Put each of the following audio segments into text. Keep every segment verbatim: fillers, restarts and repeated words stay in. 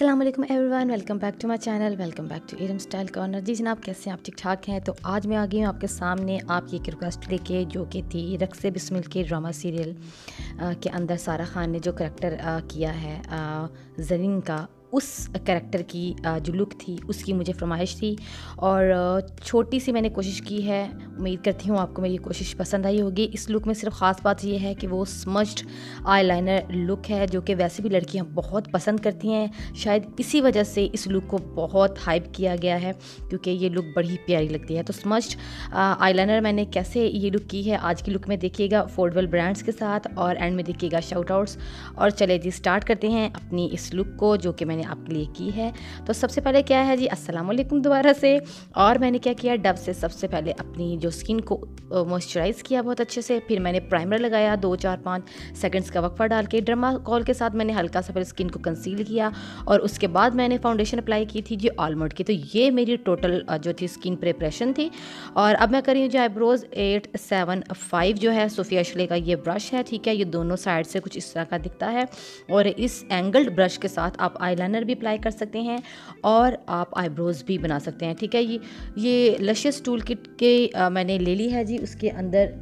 अस्सलाम वालेकुम everyone, welcome back to my channel, welcome back to Eram style corner. जी जनाब, कैसे हैं आप? ठीक ठाक हैं? तो आज मैं आ गई हूँ आपके सामने आपकी एक रिक्वेस्ट लेके, जो कि थी रक्से बिस्मिल के ड्रामा सीरियल के अंदर सारा खान ने जो करैक्टर किया है जरीन का, उस करैक्टर की जो लुक थी उसकी मुझे फरमाइश थी और छोटी सी मैंने कोशिश की है। उम्मीद करती हूँ आपको मेरी कोशिश पसंद आई होगी। इस लुक में सिर्फ ख़ास बात यह है कि वो स्मज्ड आईलाइनर लुक है, जो कि वैसे भी लड़कियाँ बहुत पसंद करती हैं। शायद इसी वजह से इस लुक को बहुत हाइप किया गया है, क्योंकि ये लुक बड़ी प्यारी लगती है। तो स्मज्ड आईलाइनर मैंने कैसे ये लुक की है आज की लुक में देखिएगा, अफोर्डेबल ब्रांड्स के साथ, और एंड में देखिएगा शाउट आउट्स। और चले जी स्टार्ट करते हैं अपनी इस लुक को जो कि आपके लिए की है। तो सबसे पहले क्या है जी, अस्सलाम वालेकुम दोबारा से। और मैंने क्या किया, डब से सबसे पहले अपनी जो स्किन को मॉइस्चराइज़ किया बहुत अच्छे से, फिर मैंने प्राइमर लगाया दो चार पाँच सेकंड्स का वक्फा डाल के, डर्माकॉल के साथ मैंने हल्का सा फिर स्किन को कंसील किया, और उसके बाद मैंने फाउंडेशन अप्लाई की थी जी ऑलमोड की। तो ये मेरी टोटल जो थी स्किन प्रिपरेशन थी। और अब मैं कर रही हूँ जी आईब्रोज एट सेवन फाइव जो है सोफिया अशले का ये ब्रश है, ठीक है। ये दोनों साइड से कुछ इस तरह का दिखता है, और इस एंगल्ड ब्रश के साथ आप आई लाइनर भी अप्लाई कर सकते हैं और आप आईब्रोज भी बना सकते हैं, ठीक है। ये ये लशियस टूल किट के आ, मैंने ले ली है जी, उसके अंदर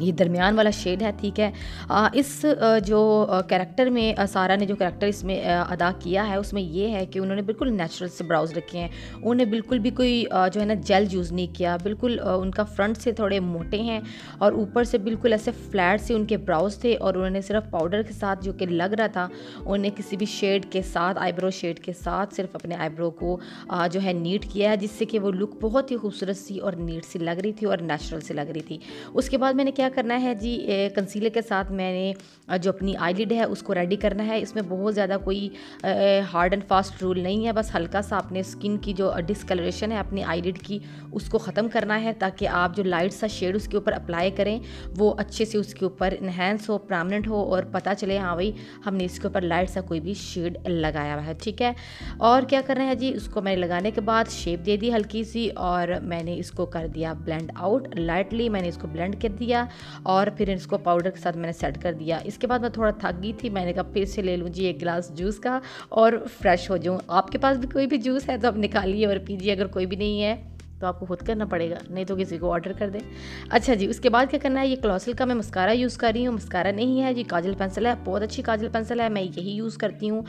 ये दरमियान वाला शेड है, ठीक है। आ, इस आ, जो कैरेक्टर में आ, सारा ने जो कैरेक्टर इसमें आ, अदा किया है, उसमें ये है कि उन्होंने बिल्कुल नेचुरल से ब्राउज रखे हैं। उन्होंने बिल्कुल भी कोई आ, जो है ना जेल यूज़ नहीं किया, बिल्कुल आ, उनका फ्रंट से थोड़े मोटे हैं और ऊपर से बिल्कुल ऐसे फ्लैट से उनके ब्राउज थे, और उन्होंने सिर्फ पाउडर के साथ जो कि लग रहा था, उन्होंने किसी भी शेड के साथ आईब्रो शेड के साथ सिर्फ अपने आईब्रो को आ, जो है नीट किया है, जिससे कि वो लुक बहुत ही खूबसूरत सी और नीट सी लग रही थी और नेचुरल सी लग रही थी। उसके बाद मैंने क्या करना है जी, कंसीलर के साथ मैंने जो अपनी आईलिड है उसको रेडी करना है। इसमें बहुत ज़्यादा कोई हार्ड एंड फास्ट रूल नहीं है, बस हल्का सा अपने स्किन की जो डिसकलरेशन है अपनी आईलिड की उसको ख़त्म करना है, ताकि आप जो लाइट सा शेड उसके ऊपर अप्लाई करें वो अच्छे से उसके ऊपर इन्हेंस हो, प्रॉमिनेंट हो, और पता चले हाँ भाई हमने इसके ऊपर लाइट सा कोई भी शेड लगाया हुआ है, ठीक है। और क्या करना है जी, उसको मैंने लगाने के बाद शेप दे दी हल्की सी, और मैंने इसको कर दिया ब्लेंड आउट, लाइटली मैंने इसको ब्लेंड कर दिया और फिर इसको पाउडर के साथ मैंने सेट कर दिया। इसके बाद मैं थोड़ा थक गई थी, मैंने कहा फिर से ले लूँ जी एक गिलास जूस का और फ्रेश हो जाऊँ। आपके पास भी कोई भी जूस है तो आप निकालिए और पीजिए, अगर कोई भी नहीं है तो आपको खुद करना पड़ेगा, नहीं तो किसी को ऑर्डर कर दें। अच्छा जी, उसके बाद क्या करना है, ये क्लोसल का मैं मस्कारा यूज़ कर रही हूँ। मस्कारा नहीं है जी, काजल पेंसिल है, बहुत अच्छी काजल पेंसिल है, मैं यही यूज़ करती हूँ।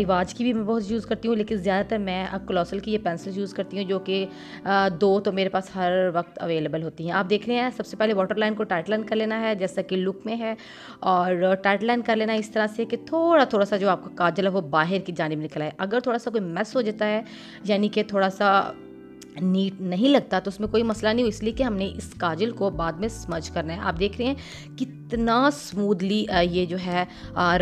रिवाज की भी मैं बहुत यूज़ करती हूँ, लेकिन ज़्यादातर मैं अब क्लोसल की ये पेंसिल यूज़ करती हूँ, जो कि दो तो मेरे पास हर वक्त अवेलेबल होती हैं। आप देख रहे हैं, सबसे पहले वाटर लाइन को टाइट लाइन कर लेना है जैसा कि लुक में है, और टाइट लाइन कर लेना है इस तरह से कि थोड़ा थोड़ा सा जो आपका काजल है वो बाहर की जानिब निकला है। अगर थोड़ा सा कोई मैस हो जाता है, यानी कि थोड़ा सा नीट नहीं लगता, तो उसमें कोई मसला नहीं हो, इसलिए कि हमने इस काजल को बाद में स्मज करना है। आप देख रहे हैं कि इतना स्मूदली ये जो है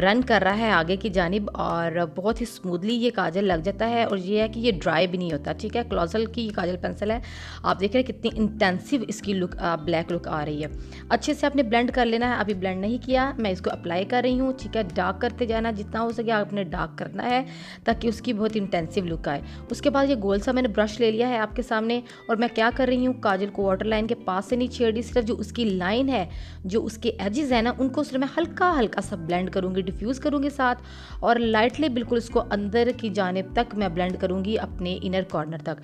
रन कर रहा है आगे की जानिब, और बहुत ही स्मूदली ये काजल लग जाता है, और ये है कि ये ड्राई भी नहीं होता, ठीक है। क्लोसल की ये काजल पेंसिल है, आप देख रहे हैं कितनी इंटेंसिव इसकी लुक ब्लैक लुक आ रही है। अच्छे से आपने ब्लेंड कर लेना है, अभी ब्लेंड नहीं किया, मैं इसको अप्लाई कर रही हूँ, ठीक है। डार्क करते जाना, जितना हो सके आपने डार्क करना है ताकि उसकी बहुत इंटेंसिव लुक आए। उसके बाद ये गोल सा मैंने ब्रश ले लिया है आपके सामने, और मैं क्या कर रही हूँ, काजल को वाटर लाइन के पास से नहीं छेड़ रही, सिर्फ जो उसकी लाइन है, जो उसके एजेस है ना, उनको सिर्फ मैं हल्का हल्का सा ब्लेंड करूँगी, डिफ्यूज़ करूँगी साथ, और लाइटली बिल्कुल इसको अंदर की जानिब तक मैं ब्लेंड करूँगी अपने इनर कॉर्नर तक।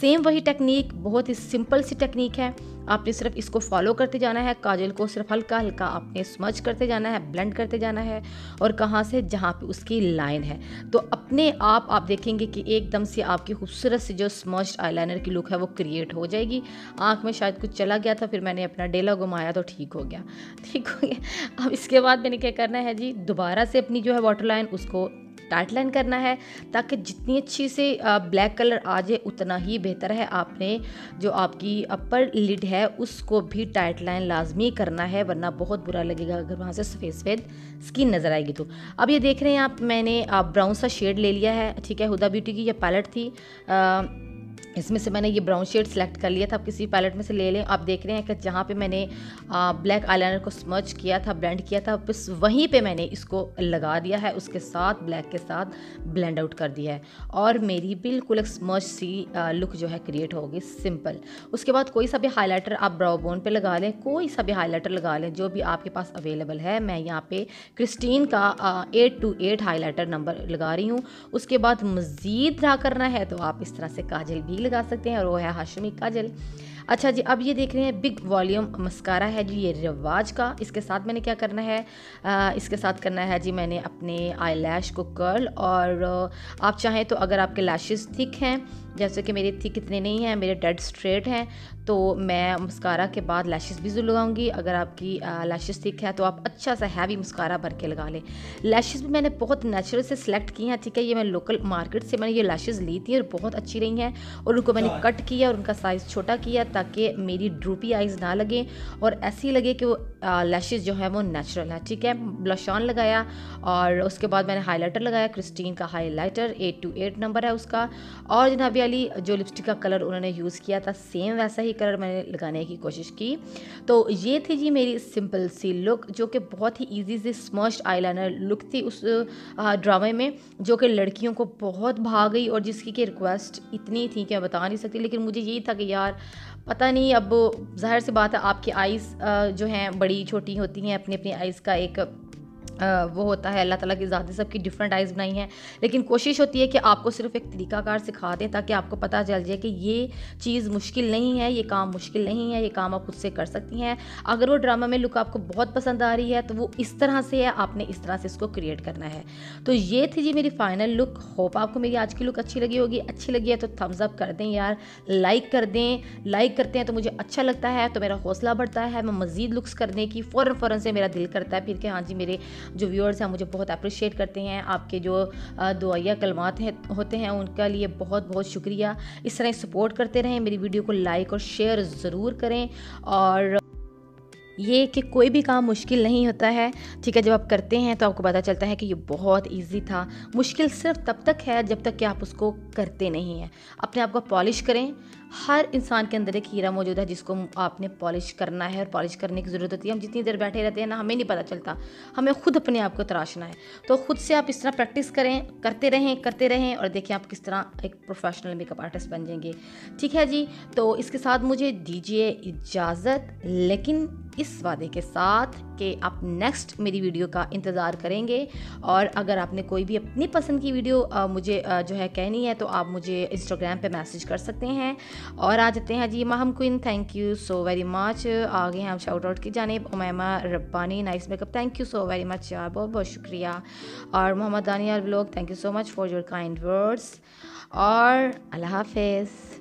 सेम वही टेक्निक, बहुत ही सिंपल सी टेक्निक है, आपने सिर्फ इसको फॉलो करते जाना है। काजल को सिर्फ हल्का हल्का आपने स्मज करते जाना है, ब्लेंड करते जाना है, और कहाँ से, जहाँ पे उसकी लाइन है, तो अपने आप आप देखेंगे कि एकदम से आपकी खूबसूरत सी जो स्मज्ड आईलाइनर की लुक है वो क्रिएट हो जाएगी। आँख में शायद कुछ चला गया था, फिर मैंने अपना डेला घुमाया तो ठीक हो गया, ठीक हो गया। अब इसके बाद मैंने क्या करना है जी, दोबारा से अपनी जो है वाटर लाइन उसको टाइट लाइन करना है, ताकि जितनी अच्छी से ब्लैक कलर आ जाए उतना ही बेहतर है। आपने जो आपकी अपर लिड है उसको भी टाइट लाइन लाजमी करना है, वरना बहुत बुरा लगेगा अगर वहाँ से सफ़ेद सफ़ेद स्किन नज़र आएगी। तो अब ये देख रहे हैं आप, मैंने ब्राउन सा शेड ले लिया है, ठीक है। हुदा ब्यूटी की यह पैलेट थी, आ, इसमें से मैंने ये ब्राउन शेड सेलेक्ट कर लिया था। आप किसी पैलेट में से ले लें। आप देख रहे हैं कि जहाँ पे मैंने आ, ब्लैक आईलाइनर को स्मर्च किया था, ब्लेंड किया था, बस वहीं पे मैंने इसको लगा दिया है, उसके साथ ब्लैक के साथ ब्लेंड आउट कर दिया है और मेरी बिल्कुल एक स्मर्च सी आ, लुक जो है क्रिएट होगी सिंपल। उसके बाद कोई सा भी हाईलाइटर आप ब्राउ बोन पर लगा लें, कोई सा भी हाईलाइटर लगा लें जो भी आपके पास अवेलेबल है। मैं यहाँ पर क्रिस्टीन का eight two eight highlighter number लगा रही हूँ। उसके बाद मज़ीद ड्रा करना है तो आप इस तरह से काजल भी लगा सकते हैं और वो है हाशमी काजल। अच्छा जी, अब ये देख रहे हैं बिग वॉल्यूम मस्कारा है जी, ये रिवाज का। इसके साथ मैंने क्या करना है, आ, इसके साथ करना है जी मैंने अपने आई लैश को कर्ल। और आप चाहें तो अगर आपके लैशेस थिक हैं, जैसे कि मेरे थिक इतने नहीं हैं, मेरे डेड स्ट्रेट हैं, तो मैं मस्कारा के बाद लैशेस भी ज़रूर लगाऊंगी। अगर आपकी लैशेस थिक है तो आप अच्छा सा हैवी मस्कारा भर के लगा लें। लैशेस भी मैंने बहुत नेचुरल से सेलेक्ट की हैं, ठीक है। ये मैं लोकल मार्केट से मैंने ये लैशेस ली थी और बहुत अच्छी रही हैं और उनको मैंने कट किया और उनका साइज़ छोटा किया ताकि मेरी ड्रूपी आइज़ ना लगें और ऐसी लगे कि वो लैशेस जो है वो नेचुरल है, ठीक है। ब्लश ऑन लगाया और उसके बाद मैंने हाईलाइटर लगाया, क्रिस्टीन का highlighter eight two eight number है उसका। और जनाब वाली जो लिपस्टिक का कलर उन्होंने यूज़ किया था सेम वैसा ही कलर मैंने लगाने की कोशिश की। तो ये थी जी मेरी सिंपल सी लुक जो कि बहुत ही ईजी सी स्मर्श्ड आईलाइनर लुक थी उस ड्रामे में, जो कि लड़कियों को बहुत भा गई और जिसकी कि रिक्वेस्ट इतनी थी कि मैं बता नहीं सकती। लेकिन मुझे यही था कि यार पता नहीं, अब जाहिर सी बात है आपकी आइज़ जो हैं बड़ी छोटी होती हैं, अपनी अपनी आइज़ का एक आ, वो होता है, अल्लाह ताला की ज़ात सबकी डिफरेंट आइज़ बनाई हैं। लेकिन कोशिश होती है कि आपको सिर्फ एक तरीकाकार सिखा दें ताकि आपको पता चल जाए कि ये चीज़ मुश्किल नहीं है, ये काम मुश्किल नहीं है, ये काम आप खुद से कर सकती हैं। अगर वो ड्रामा में लुक आपको बहुत पसंद आ रही है तो वो इस तरह से है, आपने इस तरह से इसको क्रिएट करना है। तो ये थी जी मेरी फाइनल लुक। होप आपको मेरी आज की लुक अच्छी लगी होगी। अच्छी लगी है तो थम्स अप कर दें यार, लाइक कर दें। लाइक करते हैं तो मुझे अच्छा लगता है, तो मेरा हौसला बढ़ता है, मैं मज़ीद लुक्स करने की फ़ौरन फ़ौरन से मेरा दिल करता है फिर कि हाँ जी मेरे जो व्यूअर्स हैं मुझे बहुत अप्रिशिएट करते हैं, आपके जो दुआया कलमात हैं होते हैं उनका लिए बहुत बहुत शुक्रिया। इस तरह सपोर्ट करते रहें, मेरी वीडियो को लाइक और शेयर ज़रूर करें। और ये कि कोई भी काम मुश्किल नहीं होता है, ठीक है। जब आप करते हैं तो आपको पता चलता है कि ये बहुत इजी था। मुश्किल सिर्फ तब तक है जब तक कि आप उसको करते नहीं हैं। अपने आप को पॉलिश करें। हर इंसान के अंदर एक हीरा मौजूद है जिसको आपने पॉलिश करना है और पॉलिश करने की ज़रूरत होती है। हम जितनी देर बैठे रहते हैं ना, हमें नहीं पता चलता, हमें खुद अपने आप को तराशना है। तो ख़ुद से आप इस तरह प्रैक्टिस करें, करते रहें करते रहें और देखिए आप किस तरह एक प्रोफेशनल मेकअप आर्टिस्ट बन जाएंगे, ठीक है जी। तो इसके साथ मुझे दीजिए इजाज़त, लेकिन इस वादे के साथ कि आप नेक्स्ट मेरी वीडियो का इंतज़ार करेंगे। और अगर आपने कोई भी अपनी पसंद की वीडियो आ, मुझे आ, जो है कहनी है तो आप मुझे इंस्टाग्राम पे मैसेज कर सकते हैं। और आ जाते हैं जी Maham queen, thank you so very much. आगे हैं आप शाउट आउट की जानिब। Umaima Rabbani, nice makeup, thank you so very much यार, बहुत बहुत शुक्रिया। और मोहम्मद दानी यार vlog, thank you so much for your kind words. और अल्लाह हाफिज़।